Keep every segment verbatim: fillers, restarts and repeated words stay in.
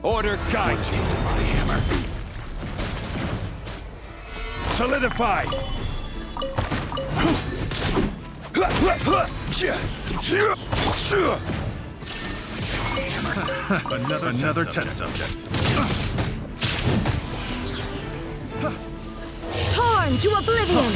Order guide you to my hammer. Solidify. Another, Another test, test subject. subject. Torn to oblivion. Oh.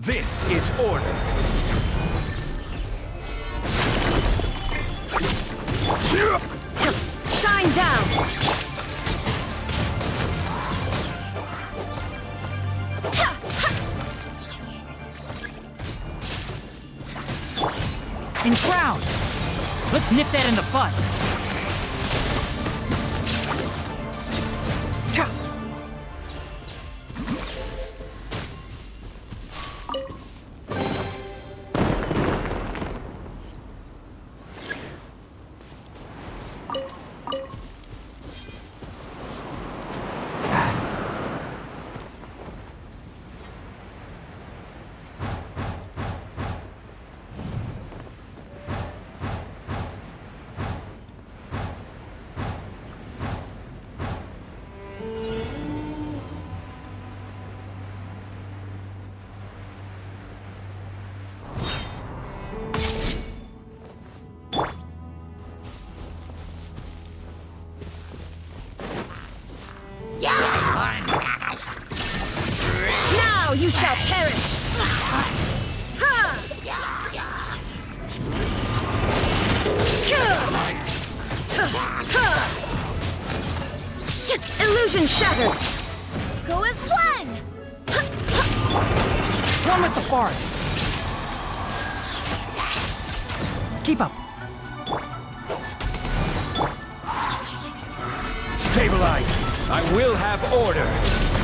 This is order. Shine down. And crowd. Let's nip that in the bud. You shall perish! Ha! Illusion shattered! Go as one! Run with the forest! Keep up! Stabilize! I will have order!